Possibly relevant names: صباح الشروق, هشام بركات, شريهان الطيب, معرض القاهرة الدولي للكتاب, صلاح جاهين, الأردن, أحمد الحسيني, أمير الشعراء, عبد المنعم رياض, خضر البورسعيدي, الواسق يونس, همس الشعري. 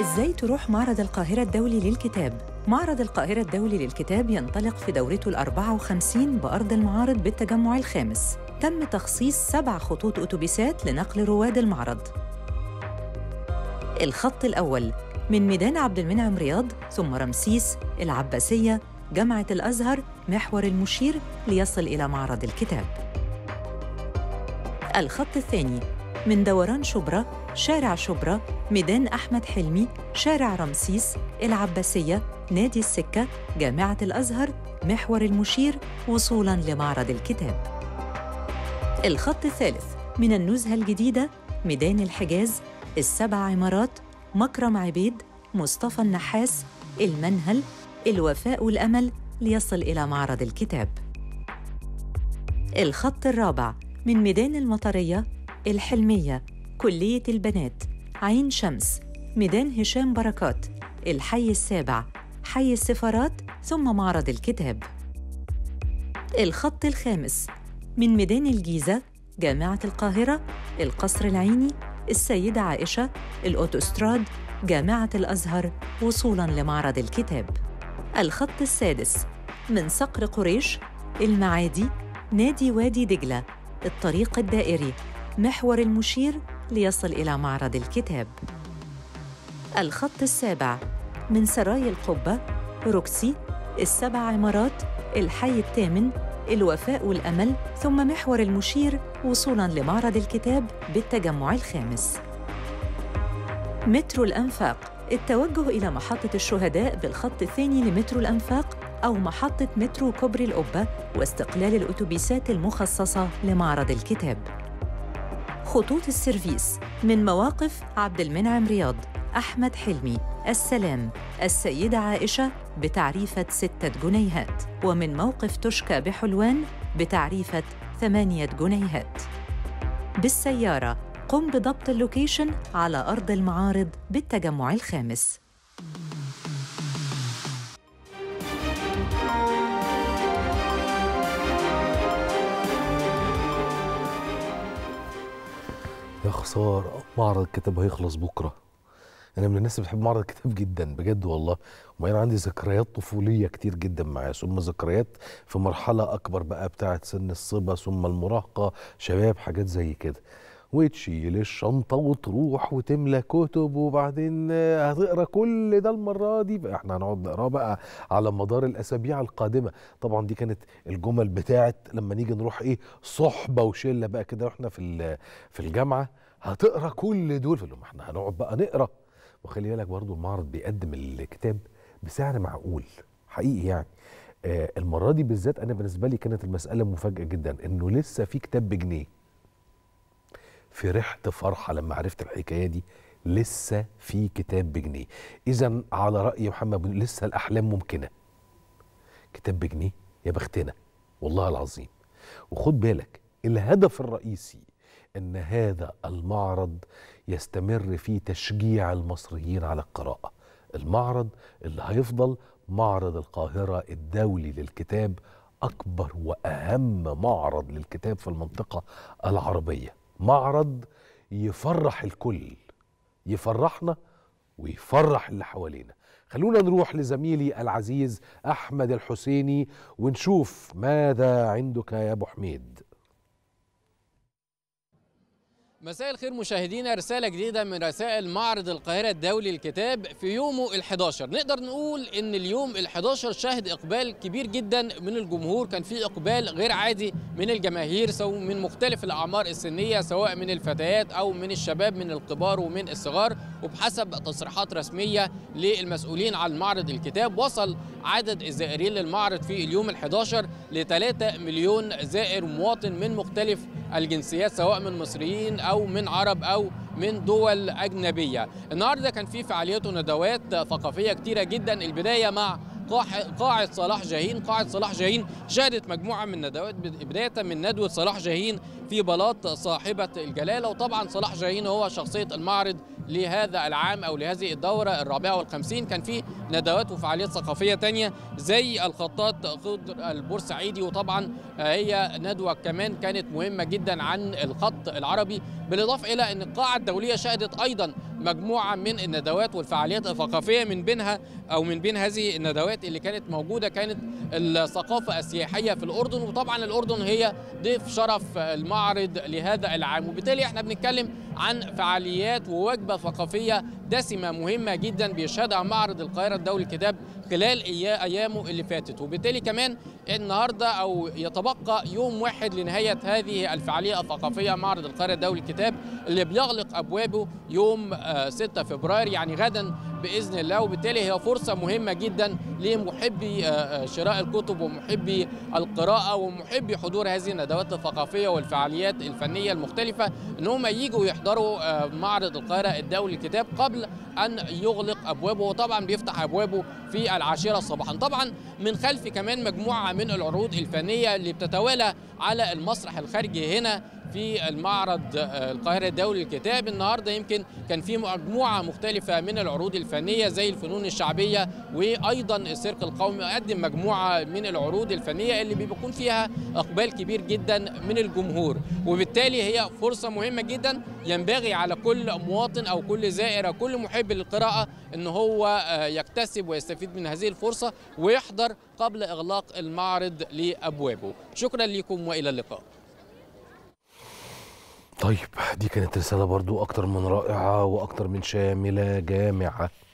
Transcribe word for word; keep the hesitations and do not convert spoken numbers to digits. إزاي تروح معرض القاهرة الدولي للكتاب؟ معرض القاهرة الدولي للكتاب ينطلق في دورته الأربعة وخمسين بأرض المعارض بالتجمع الخامس. تم تخصيص سبع خطوط أتوبيسات لنقل رواد المعرض. الخط الأول من ميدان عبد المنعم رياض ثم رمسيس، العباسية، جامعة الأزهر، محور المشير ليصل إلى معرض الكتاب. الخط الثاني من دوران شبرا، شارع شبرا، ميدان أحمد حلمي، شارع رمسيس، العباسية، نادي السكة، جامعة الأزهر، محور المشير، وصولاً لمعرض الكتاب. الخط الثالث من النزهة الجديدة، ميدان الحجاز، السبع عمارات، مكرم عبيد، مصطفى النحاس، المنهل، الوفاء والأمل، ليصل إلى معرض الكتاب. الخط الرابع من ميدان المطرية، الحلمية، كلية البنات، عين شمس، ميدان هشام بركات، الحي السابع، حي السفارات، ثم معرض الكتاب. الخط الخامس من ميدان الجيزة، جامعة القاهرة، القصر العيني، السيدة عائشة، الأوتوستراد، جامعة الأزهر، وصولاً لمعرض الكتاب. الخط السادس من صقر قريش، المعادي، نادي وادي دجلة، الطريق الدائري، محور المشير، ليصل إلى معرض الكتاب. الخط السابع من سراي القبة، روكسي، السبع عمارات، الحي الثامن، الوفاء والأمل، ثم محور المشير، وصولاً لمعرض الكتاب بالتجمع الخامس. مترو الأنفاق، التوجه إلى محطة الشهداء بالخط الثاني لمترو الأنفاق أو محطة مترو كوبري القبة، واستقلال الأتوبيسات المخصصة لمعرض الكتاب. خطوط السيرفيس من مواقف عبد المنعم رياض، أحمد حلمي، السلام، السيدة عائشة بتعريفة ستة جنيهات، ومن موقف تشكى بحلوان بتعريفة ثمانية جنيهات. بالسيارة قم بضبط اللوكيشن على أرض المعارض بالتجمع الخامس. يا خسارة، معرض الكتاب هيخلص بكرة. أنا من الناس اللي بتحب معرض الكتاب جدا بجد والله، وبعدين عندي ذكريات طفولية كتير جدا معاه، ثم ذكريات في مرحلة أكبر بقى بتاعة سن الصبا، ثم المراهقة، شباب، حاجات زي كده. وتشيل الشنطة وتروح وتملى كتب، وبعدين هتقرا كل ده المرة دي، بقى احنا هنقعد نقراه بقى على مدار الأسابيع القادمة. طبعا دي كانت الجمل بتاعت لما نيجي نروح إيه صحبة وشلة بقى كده واحنا في في الجامعة، هتقرا كل دول، فاللي هم احنا هنقعد بقى نقرا. وخلي بالك برضو المعرض بيقدم الكتاب بسعر معقول حقيقي يعني. آه المرة دي بالذات أنا بالنسبة لي كانت المسألة مفاجأة جدا، إنه لسه في كتاب بجنيه. فرحت فرحة لما عرفت الحكاية دي، لسه في كتاب بجنيه. إذا على رأي محمد بن لسه الأحلام ممكنة. كتاب بجنيه يا بختنا والله العظيم. وخد بالك الهدف الرئيسي أن هذا المعرض يستمر في تشجيع المصريين على القراءة. المعرض اللي هيفضل معرض القاهرة الدولي للكتاب، أكبر وأهم معرض للكتاب في المنطقة العربية. معرض يفرح الكل، يفرحنا ويفرح اللي حوالينا. خلونا نروح لزميلي العزيز أحمد الحسيني ونشوف ماذا عندك يا أبو حميد. مساء الخير مشاهدينا، رسالة جديدة من رسائل معرض القاهرة الدولي للكتاب في يومه الحادي عشر. نقدر نقول ان اليوم الحادي عشر شهد اقبال كبير جدا من الجمهور، كان في اقبال غير عادي من الجماهير، سواء من مختلف الاعمار السنية، سواء من الفتيات او من الشباب، من الكبار ومن الصغار. وبحسب تصريحات رسمية للمسؤولين عن معرض الكتاب، وصل عدد الزائرين للمعرض في اليوم الحادي عشر ل ثلاثة مليون زائر مواطن من مختلف الجنسيات، سواء من مصريين أو من عرب أو من دول أجنبية. النهاردة كان في فعاليات وندوات ثقافية كتيرة جدا. البداية مع قاعة صلاح جاهين. قاعة صلاح جاهين شهدت مجموعة من الندوات، بداية من ندوة صلاح جاهين في بلاط صاحبة الجلالة. وطبعا صلاح جاهين هو شخصية المعرض لهذا العام أو لهذه الدورة الرابعة والخمسين. كان في ندوات وفعاليات ثقافية تانية زي الخطاط خضر البورسعيدي، وطبعا هي ندوة كمان كانت مهمة جدا عن الخط العربي، بالإضافة إلى أن القاعة الدولية شهدت أيضا مجموعة من الندوات والفعاليات الثقافية. من بينها أو من بين هذه الندوات اللي كانت موجودة كانت الثقافة السياحية في الأردن، وطبعا الأردن هي ضيف شرف المعرض لهذا العام، وبالتالي احنا بنتكلم عن فعاليات ووجبة ثقافية دسمة مهمة جدا بيشهدها معرض القاهرة الدولي للكتاب خلال أيامه اللي فاتت. وبالتالي كمان النهاردة أو يتبقى يوم واحد لنهاية هذه الفعالية الثقافية، معرض القاهرة الدولي للكتاب اللي بيغلق أبوابه يوم ستة فبراير يعني غدا بإذن الله، وبالتالي هي فرصة مهمة جدا لمحبي شراء الكتب ومحبي القراءة ومحبي حضور هذه الندوات الثقافية والفعاليات الفنية المختلفة إن هم ييجوا يحضروا معرض القاهرة الدولي للكتاب قبل أن يغلق أبوابه، وطبعا بيفتح أبوابه في العاشرة صباحا. طبعا من خلفي كمان مجموعة من العروض الفنية اللي بتتوالى على المسرح الخارجي هنا في المعرض القاهرة الدولي للكتاب. النهارده يمكن كان في مجموعة مختلفة من العروض الفنية زي الفنون الشعبية، وأيضا السيرك القومي قدم مجموعة من العروض الفنية اللي بيكون فيها إقبال كبير جدا من الجمهور، وبالتالي هي فرصة مهمة جدا ينبغي على كل مواطن أو كل زائر أو كل محب للقراءة إن هو يكتسب ويستفيد من هذه الفرصة ويحضر قبل إغلاق المعرض لأبوابه. شكرا لكم وإلى اللقاء. طيب، دي كانت رسالة برضو أكتر من رائعة وأكتر من شاملة جامعة.